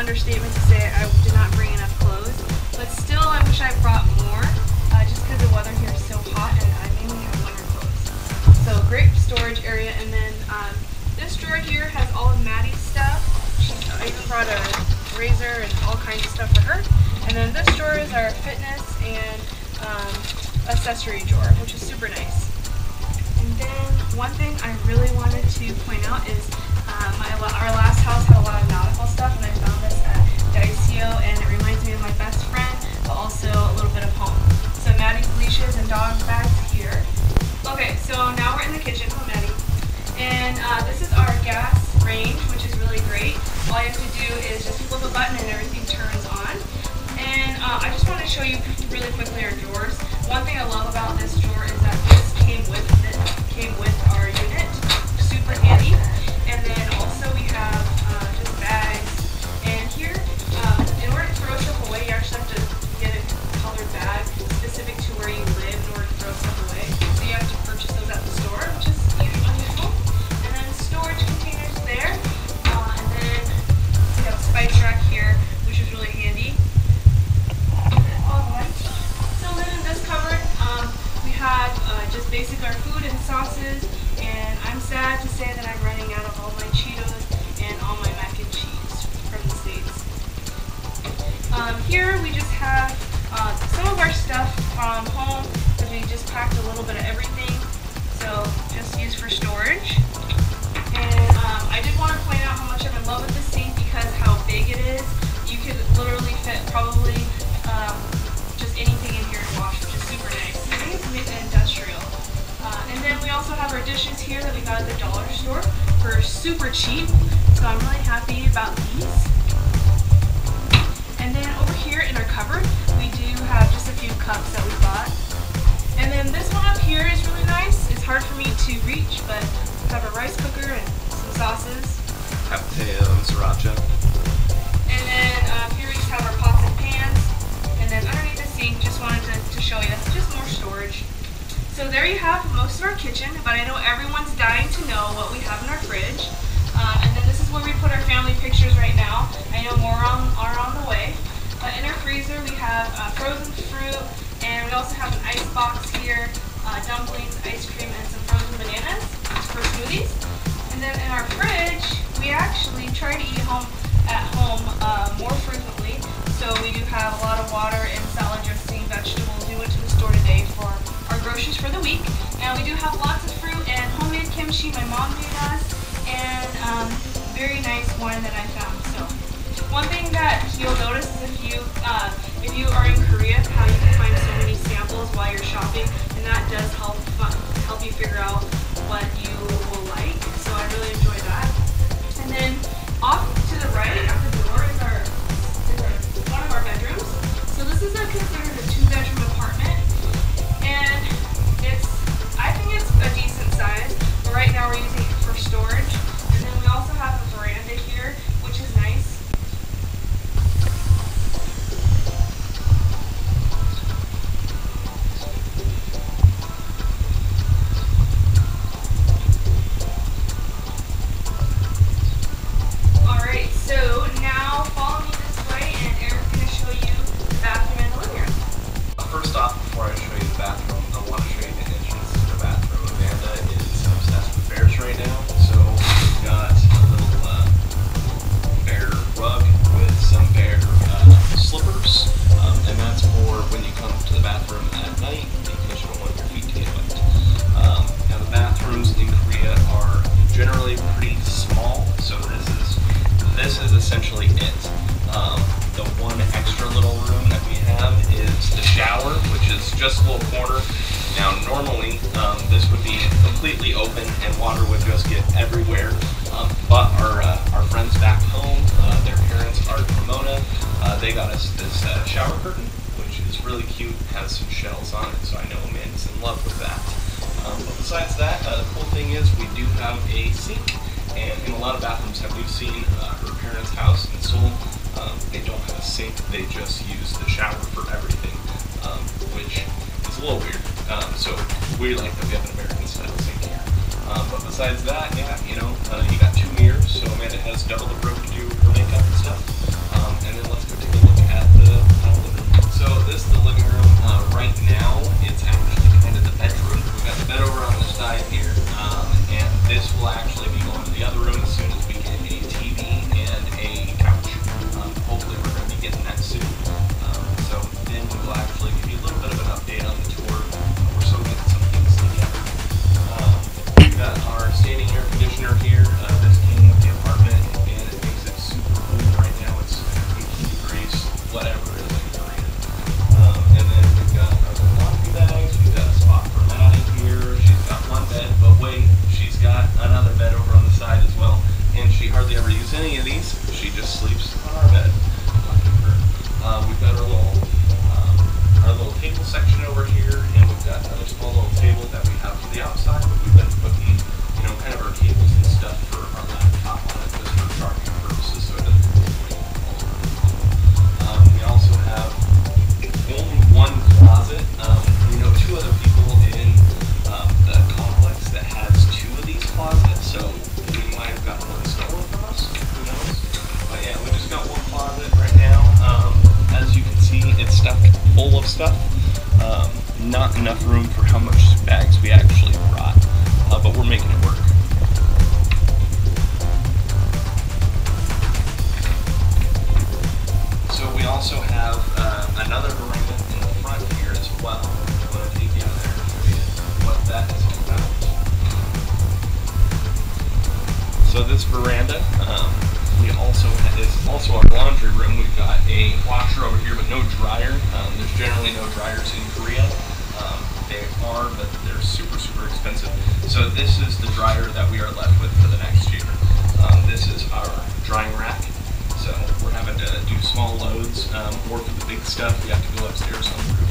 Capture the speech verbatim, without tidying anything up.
understatement to say I did not bring enough clothes, but still I wish I brought more, uh, just because the weather here is so hot and I mainly have winter clothes. So great storage area, and then um, this drawer here has all of Maddie's stuff. She's, I even brought a razor and all kinds of stuff for her. And then this drawer is our fitness and um, accessory drawer, which is super nice. And then one thing I really wanted to point out is um, my, our last house had a lot of nautical stuff, and I found this at Daiso, and it reminds me of my best friend, but also a little bit of home. So Maddie's leashes and dog bags here. Okay, so now we're in the kitchen with Maddie, and uh, this is our gas range, which is really great. All you have to do is just flip a button and everything turns on. And uh, I just want to show you really quickly our drawers. One thing I love about this drawer is that this came with it, came with our unit, super handy. And then also we have uh, just bags. And here, um, in order to throw stuff away, you actually have to get a colored bag specific to where you live in order to throw stuff away. So you have to purchase those at the store, which is unusual. And then storage containers there. Uh, and then we have a spice rack here, which is really handy. Have uh, just basically our food and sauces, and I'm sad to say that I'm running out of all my Cheetos and all my mac and cheese from the States. Um, here we just have uh, some of our stuff from home, because we just packed a little bit of everything, so just used for storage. And um, I did want to point out how much I'm in love with this sink because how big it is. You could literally fit probably um, just anything in here to wash, which is super nice. Industrial. Uh, and then we also have our dishes here that we got at the dollar store for super cheap. So I'm really happy about these. And then over here in our cupboard, we do have just a few cups that we bought. And then this one up here is really nice. It's hard for me to reach, but we have a rice cooker and some sauces. Cocktail and sriracha. And then uh, here we just have our pots and pans. And then underneath the sink, just wanted to, to show you just more storage. So there you have most of our kitchen, but I know everyone's dying to know what we have in our fridge. Uh, and then this is where we put our family pictures right now. I know more on, are on the way. But in our freezer we have uh, frozen fruit, and we also have an ice box here, uh, dumplings, ice cream, and some frozen bananas for smoothies. And then in our fridge, we actually try to eat home at home uh, more frequently. So we do have a lot of water and salad dressing, vegetables. We went to the store today for our groceries for the week, and we do have lots of fruit and homemade kimchi my mom made us, and um, very nice one that I found. So one thing that you'll notice is if you uh, if you are in Korea, how you can find so many samples while you're shopping, and that does help uh, help you figure out what you will like. So I really enjoy that. And then off to the right at the door is our, is our one of our bedrooms. So this is a considered a two-bedroom apartment. And it's, I think it's a decent size, but right now we're using it for storage. And then we also have a veranda here, which is nice. Alright, so now follow me this way and Eric's going to show you the bathroom and the living room. First off, before I show you the bathroom, I want to show you the entrance to the bathroom. Amanda is obsessed with bears right now, so we've got a little uh, bear rug with some bear uh, slippers, um, and that's for when you come to the bathroom at night because you don't want your feet to get wet. Um, now the bathrooms in Korea are generally pretty small, so this is this is essentially it. Um, the one extra little room that we have is the shower, which is just a little corner. Now normally um, this would be completely open and water would just get everywhere, um, but our, uh, our friends back home, uh, their parents, Art and Mona, uh, they got us this uh, shower curtain, which is really cute, has some shells on it, so I know Amanda's in love with that. Um, but besides that, uh, the cool thing is we do have a sink, and in a lot of bathrooms that we've seen, uh, her parents' house in Seoul, Um, they don't have a sink, they just use the shower for everything, um, which is a little weird. Um, so we like that we have an American-style sink here. Um, but besides that, yeah, you know, uh, you got two mirrors, so Amanda has double the rope to do her makeup and stuff. Um, of stuff. Um, not enough room for how much bags we actually brought, uh, but we're making it work. So we also have uh, another arrangement in the front here as well. I'm going to take you out there and show you what that is all about. So this veranda, um, we also have, is also our laundry room. We've got a washer over here, but no dryer. Um, there's generally no dryers in Korea. Um, they are, but they're super, super expensive. So this is the dryer that we are left with for the next year. Um, this is our drying rack. So we're having to do small loads, um, or for the big stuff, we have to go upstairs on the roof.